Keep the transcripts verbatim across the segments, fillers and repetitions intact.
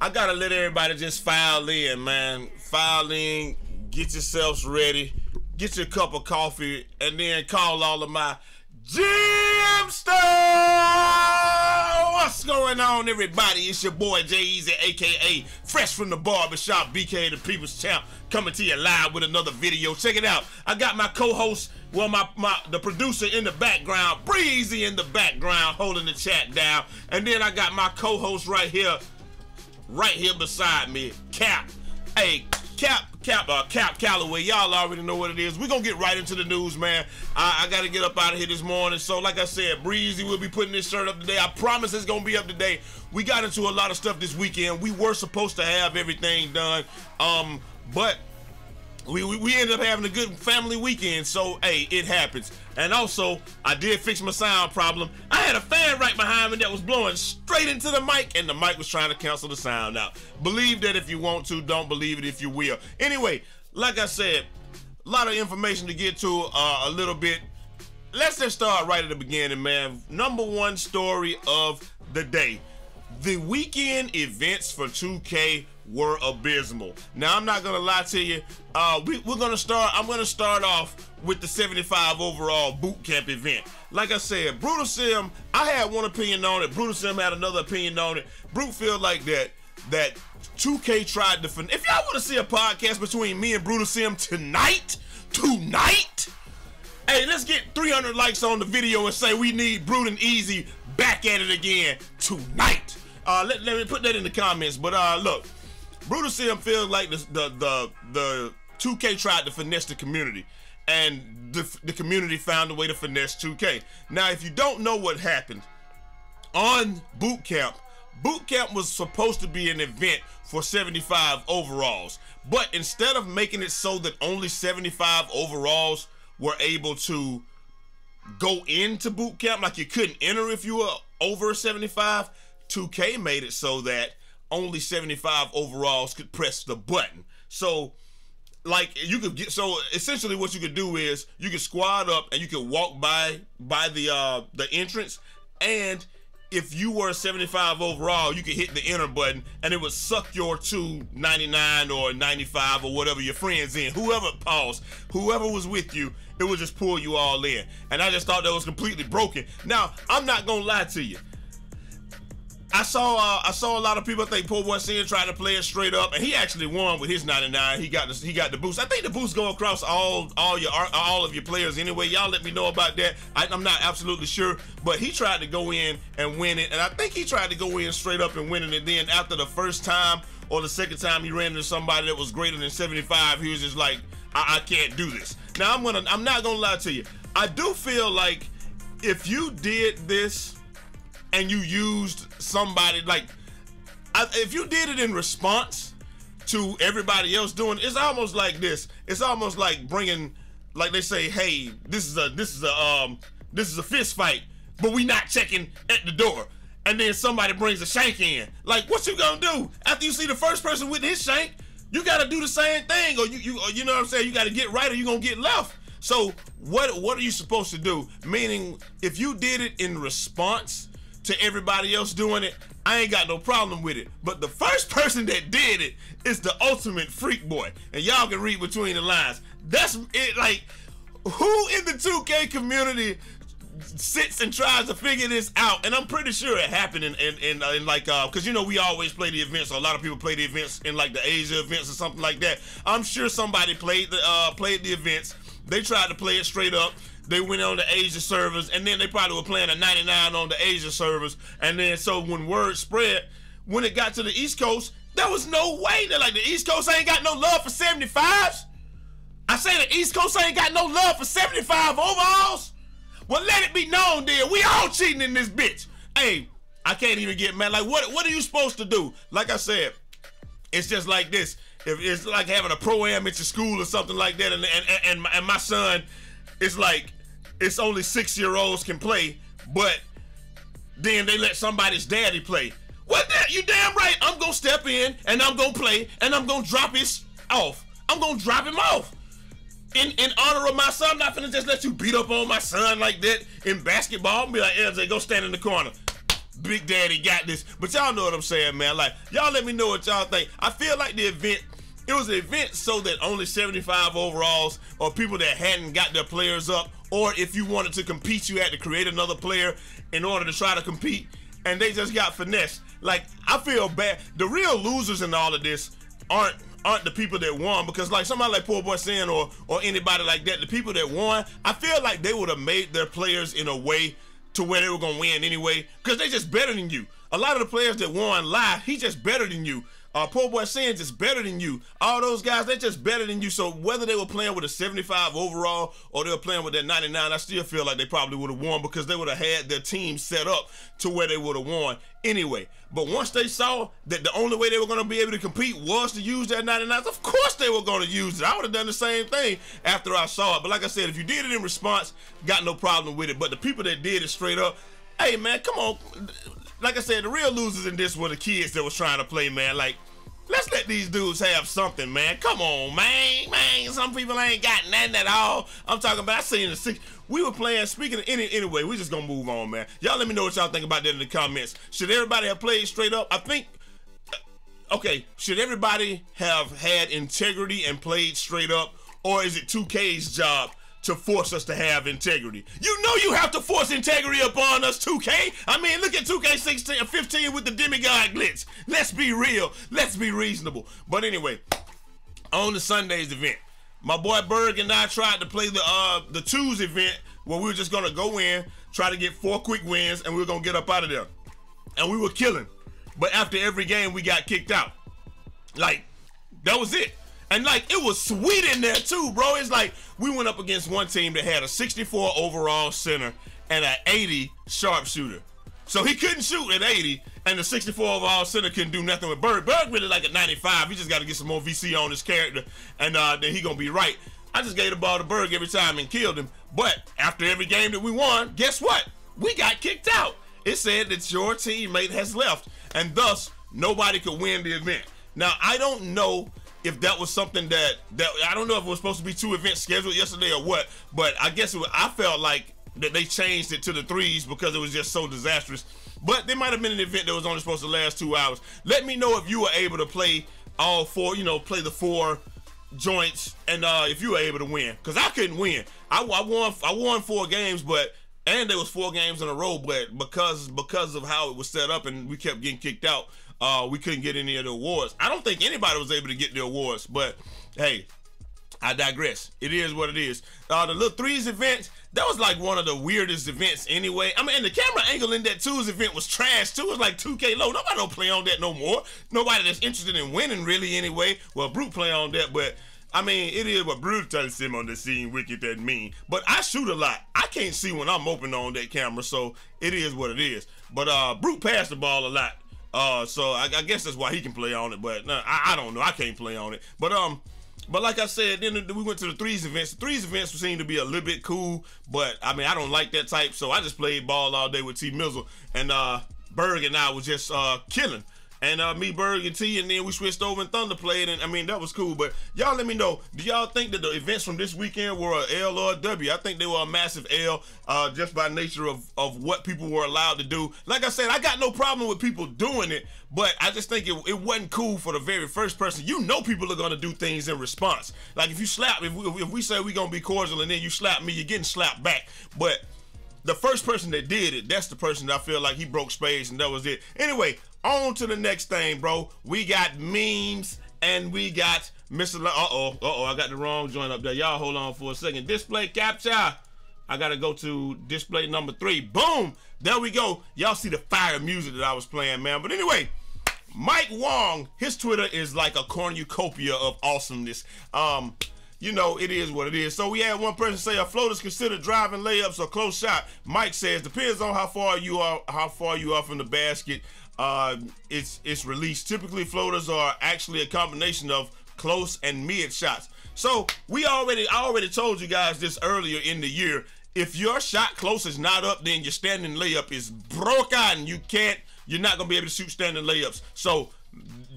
I gotta let everybody just file in, man. File in, get yourselves ready, get your cup of coffee, and then call all of my G M Star! What's going on, everybody? It's your boy Jai Eazy, aka Fresh from the Barbershop, B K the People's Champ, coming to you live with another video. Check it out. I got my co-host, well, my, my the producer in the background, Breezy in the background, holding the chat down. And then I got my co-host right here, right here beside me, Cap. Hey, Cap. Cap, uh, Cap Calloway, y'all already know what it is. We're going to get right into the news, man. I, I got to get up out of here this morning. So, like I said, Breezy will be putting this shirt up today. I promise it's going to be up today. We got into a lot of stuff this weekend. We were supposed to have everything done, um, but we, we, we ended up having a good family weekend. So, hey, it happens. And also, I did fix my sound problem. I had a fan right behind me that was blowing straight into the mic, and the mic was trying to cancel the sound out. Believe that if you want to, don't believe it if you will. Anyway, like I said, a lot of information to get to uh, a little bit. Let's just start right at the beginning, man. Number one story of the day. The weekend events for two K were abysmal. Now, I'm not gonna lie to you. Uh, we, we're gonna start, I'm gonna start off with the seventy-five overall boot camp event. Like I said, BrutalSim, I had one opinion on it. BrutalSim had another opinion on it. Brute feel like that, that two K tried to, fin if y'all wanna see a podcast between me and BrutalSim tonight, tonight, hey, let's get three hundred likes on the video and say we need Brute and Eazy back at it again tonight. Uh, let, let me put that in the comments, but uh, look, BrutalSim feels like the, the the the two K tried to finesse the community, and the, the community found a way to finesse two K. Now, if you don't know what happened, on boot camp, boot camp was supposed to be an event for seventy-five overalls, but instead of making it so that only seventy-five overalls were able to go into boot camp, like you couldn't enter if you were over seventy-five, two K made it so that only seventy-five overalls could press the button. So, like, you could get, so essentially what you could do is you could squad up and you could walk by by the uh the entrance, and if you were seventy-five overall, you could hit the enter button and it would suck your two ninety-nine or ninety-five or whatever your friends in, whoever paused, whoever was with you, it would just pull you all in. And I just thought that was completely broken. Now, I'm not gonna lie to you. I saw uh, I saw a lot of people think Paul Boyce tried to play it straight up, and he actually won with his ninety-nine. He got the, he got the boost. I think the boosts go across all all your all of your players anyway. Y'all let me know about that. I, I'm not absolutely sure, but he tried to go in and win it, and I think he tried to go in straight up and win it. And then after the first time or the second time he ran into somebody that was greater than seventy-five, he was just like, I, I can't do this. Now I'm gonna I'm not gonna lie to you. I do feel like if you did this, and you used somebody, like, I, if you did it in response to everybody else doing, it's almost like this. It's almost like bringing, like they say, hey, this is a this is a um this is a fist fight, but we not checking at the door. And then somebody brings a shank in. Like, what you gonna do after you see the first person with his shank? You gotta do the same thing, or you you or you know what I'm saying? You gotta get right, or you gonna get left. So what what are you supposed to do? Meaning, if you did it in response to everybody else doing it, I ain't got no problem with it. But the first person that did it is the ultimate freak boy. And y'all can read between the lines. That's it. Like, who in the two K community sits and tries to figure this out? And I'm pretty sure it happened in, in, in, uh, in like, uh, cause you know, we always play the events. So a lot of people play the events in like the Asia events or something like that. I'm sure somebody played the, uh, played the events. They tried to play it straight up. They went on the Asia servers, and then they probably were playing a ninety-nine on the Asia servers. And then, so when word spread, when it got to the East Coast, there was no way. They're like, the East Coast ain't got no love for seventy-fives? I say the East Coast ain't got no love for seventy-five overalls? Well, let it be known, then, we all cheating in this bitch. Hey, I can't even get mad. Like, what, what are you supposed to do? Like I said, it's just like this. If it's like having a pro-am at your school or something like that, and, and, and, my, and my son, it's like, it's only six-year-olds can play, but then they let somebody's daddy play. What that? You damn right. I'm going to step in, and I'm going to play, and I'm going to drop his off. I'm going to drop him off. In, in honor of my son, I'm not finna just let you beat up on my son like that in basketball. I'm be like, L J, go stand in the corner. Big Daddy got this. But y'all know what I'm saying, man. Like, y'all let me know what y'all think. I feel like the event, it was an event so that only seventy-five overalls or people that hadn't got their players up, or if you wanted to compete, you had to create another player in order to try to compete, and they just got finessed. Like, I feel bad. The real losers in all of this aren't aren't the people that won, because like somebody like Paul Boyce or or anybody like that, the people that won, I feel like they would have made their players in a way to where they were gonna win anyway, because they just better than you. A lot of the players that won live, he just better than you. Uh, Paul Boy Sands is better than you. All those guys, they're just better than you. So whether they were playing with a seventy-five overall or they were playing with that ninety-nine, I still feel like they probably would have won, because they would have had their team set up to where they would have won anyway. But once they saw that the only way they were going to be able to compete was to use that ninety-nines, of course they were going to use it. I would have done the same thing after I saw it. But like I said, if you did it in response, got no problem with it. But the people that did it straight up, hey, man, come on. Like I said, the real losers in this were the kids that was trying to play, man. Like, let's let these dudes have something, man. Come on, man, man. Some people ain't got nothing at all. I'm talking about, I seen the six. We were playing, speaking of any, anyway, we just gonna move on, man. Y'all let me know what y'all think about that in the comments. Should everybody have played straight up? I think, okay, should everybody have had integrity and played straight up? Or is it two K's job to force us to have integrity? You know you have to force integrity upon us, two K. I mean, look at two K sixteen, fifteen with the demigod glitch. Let's be real. Let's be reasonable. But anyway, on the Sunday's event, my boy Berg and I tried to play the uh, the twos event, where we were just gonna go in, try to get four quick wins, and we were gonna get up out of there. And we were killing. But after every game, we got kicked out. Like, that was it. And, like, it was sweet in there, too, bro. It's like we went up against one team that had a sixty-four overall center and an eighty sharpshooter. So he couldn't shoot at eighty, and the sixty-four overall center couldn't do nothing with Berg. Berg really like a ninety-five. He just got to get some more V C on his character, and uh, then he going to be right. I just gave the ball to Berg every time and killed him. But after every game that we won, guess what? We got kicked out. It said that your teammate has left, and thus nobody could win the event. Now, I don't know if that was something that, that, I don't know if it was supposed to be two events scheduled yesterday or what, but I guess it was, I felt like that they changed it to the threes because it was just so disastrous. But there might have been an event that was only supposed to last two hours. Let me know if you were able to play all four, you know, play the four joints, and uh, if you were able to win. Because I couldn't win. I, I, won, I won four games, but, and there was four games in a row, but because, because of how it was set up and we kept getting kicked out, Uh, we couldn't get any of the awards. I don't think anybody was able to get the awards, but hey, I digress. It is what it is. Uh, the little threes event, that was like one of the weirdest events anyway. I mean, and the camera angle in that twos event was trash too. It was like two K low. Nobody don't play on that no more. Nobody that's interested in winning really anyway. Well, Brute play on that, but I mean, it is what BrutalSim on the scene, wicked that mean. But I shoot a lot. I can't see when I'm open on that camera, so it is what it is. But uh, Brute passed the ball a lot. Uh, so I, I guess that's why he can play on it, but nah, I, I don't know. I can't play on it. But um, but like I said, then we went to the threes events. The threes events seemed to be a little bit cool, but I mean, I don't like that type. So I just played ball all day with T-Mizzle, and uh, Berg and I was just uh, killing. And uh, me, Berg, and T, and then we switched over and Thunder played, and I mean, that was cool. But y'all let me know, do y'all think that the events from this weekend were an L or a W? I think they were a massive L, uh, just by nature of, of what people were allowed to do. Like I said, I got no problem with people doing it, but I just think it, it wasn't cool for the very first person. You know people are going to do things in response. Like if you slap, if we, if we say we're going to be cordial and then you slap me, you're getting slapped back. But the first person that did it, that's the person that I feel like he broke spades, and that was it. Anyway, on to the next thing, bro. We got memes and we got Mister La- uh-oh, uh-oh, I got the wrong joint up there. Y'all hold on for a second. Display capture. I gotta go to display number three. Boom! There we go. Y'all see the fire music that I was playing, man. But anyway, Mike Wong, his Twitter is like a cornucopia of awesomeness. Um... You know, it is what it is. So we had one person say, "Are floaters considered driving layups or close shot?" Mike says, "Depends on how far you are, how far you are from the basket. Uh, it's it's released. Typically, floaters are actually a combination of close and mid shots." So we already, I already told you guys this earlier in the year. If your shot close is not up, then your standing layup is broken. You can't. You're not gonna be able to shoot standing layups. So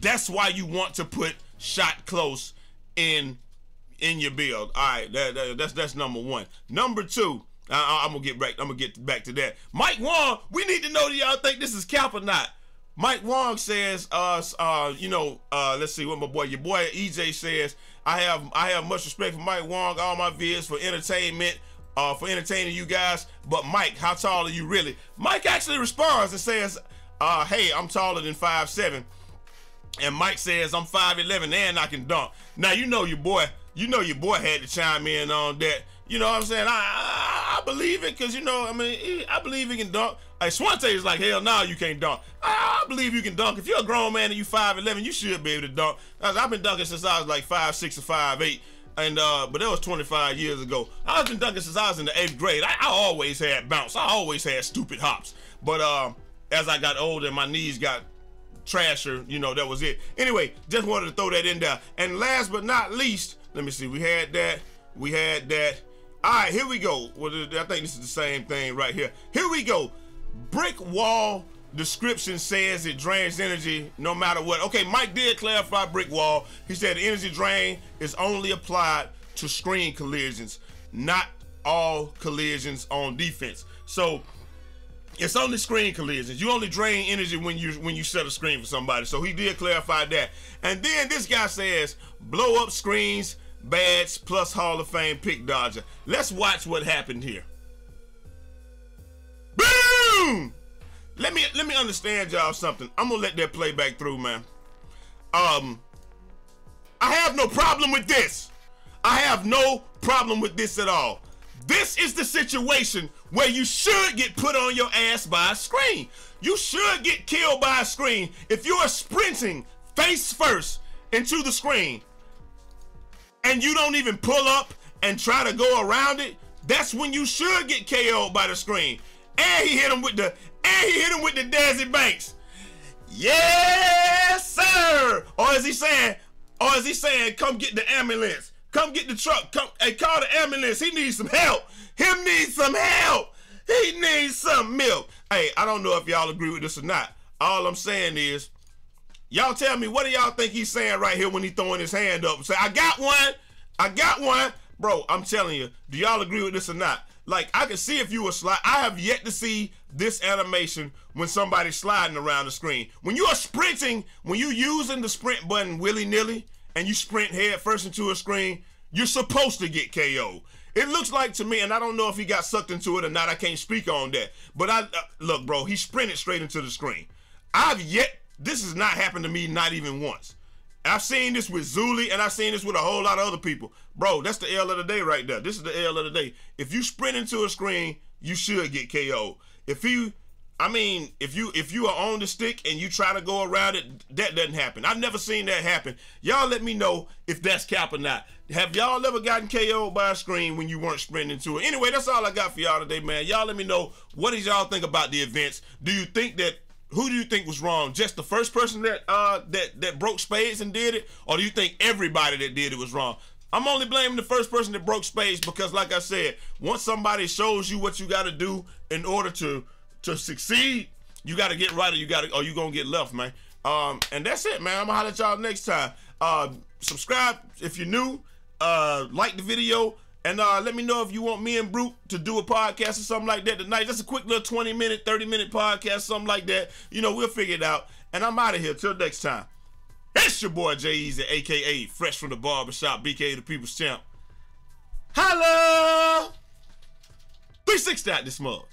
that's why you want to put shot close in. in your build. All right, that, that, that's that's number one. Number two, I, I'm gonna get back. I'm gonna get back to that. Mike Wong, we need to know, do y'all think this is cap or not? Mike Wong says, uh, uh, you know, uh, let's see what my boy, your boy E J says. I have, I have much respect for Mike Wong. All my vids for entertainment, uh, for entertaining you guys. But Mike, how tall are you really? Mike actually responds and says, uh, hey, I'm taller than five seven. And Mike says, I'm five eleven and I can dunk. Now, you know your boy, you know your boy had to chime in on that. You know what I'm saying? I I, I believe it because, you know, I mean, he, I believe he can dunk. Like, Swante is like, hell no, nah, you can't dunk. I, I believe you can dunk. If you're a grown man and you five eleven, you should be able to dunk. I've been dunking since I was like five six or five eight. And, uh, but that was twenty-five years ago. I've been dunking since I was in the eighth grade. I, I always had bounce. I always had stupid hops. But um, as I got older and my knees got trasher, you know, that was it. Anyway, just wanted to throw that in there. And last but not least, let me see. We had that. We had that. All right, here we go. Well, I think this is the same thing right here. Here we go. Brick wall description says it drains energy no matter what. Okay, Mike did clarify brick wall. He said the energy drain is only applied to screen collisions, not all collisions on defense. So it's only screen collisions. You only drain energy when you when you set a screen for somebody. So he did clarify that. And then this guy says, blow up screens, badge plus Hall of Fame pick dodger. Let's watch what happened here. Boom! Let me let me understand y'all something. I'm gonna let that play back through, man. Um, I have no problem with this. I have no problem with this at all. This is the situation where you should get put on your ass by a screen. You should get killed by a screen if you are sprinting face first into the screen and you don't even pull up and try to go around it. That's when you should get K O'd by the screen. And he hit him with the and he hit him with the Dazzle Banks. Yes, sir. Or is he saying? Or is he saying? Come get the ambulance. Come get the truck. Come and hey, call the ambulance. He needs some help. Him needs some help. He needs some milk. Hey, I don't know if y'all agree with this or not. All I'm saying is, y'all tell me, what do y'all think he's saying right here when he throwing his hand up and say, I got one, I got one. Bro, I'm telling you, do y'all agree with this or not? Like, I can see if you were slide. I have yet to see this animation when somebody's sliding around the screen. When you are sprinting, when you using the sprint button willy-nilly and you sprint head first into a screen, you're supposed to get K O'd. It looks like to me, and I don't know if he got sucked into it or not, I can't speak on that. But I uh, look, bro, he sprinted straight into the screen. I've yet This has not happened to me, not even once. I've seen this with Zuli, and I've seen this with a whole lot of other people. Bro, that's the L of the day right there. This is the L of the day. If you sprint into a screen, you should get K O'd. If you, I mean, if you if you are on the stick and you try to go around it, that doesn't happen. I've never seen that happen. Y'all let me know if that's cap or not. Have y'all ever gotten K O'd by a screen when you weren't sprinting into it? Anyway, that's all I got for y'all today, man. Y'all let me know, what did y'all think about the events? Do you think that, who do you think was wrong? Just the first person that uh, that that broke spades and did it? Or do you think everybody that did it was wrong? I'm only blaming the first person that broke spades because, like I said, once somebody shows you what you got to do in order to to succeed, you got to get right or you got to or you gonna get left, man. Um, and that's it, man. I'm gonna holler at y'all next time. Uh, subscribe if you're new. Uh, like the video. And uh, let me know if you want me and Brute to do a podcast or something like that tonight. Just a quick little twenty minute, thirty minute podcast, something like that. You know, we'll figure it out. And I'm out of here. Till next time. It's your boy, Jai Eazy, a k a. Fresh from the Barbershop, B K A the People's Champ. Hello! three sixty out this month.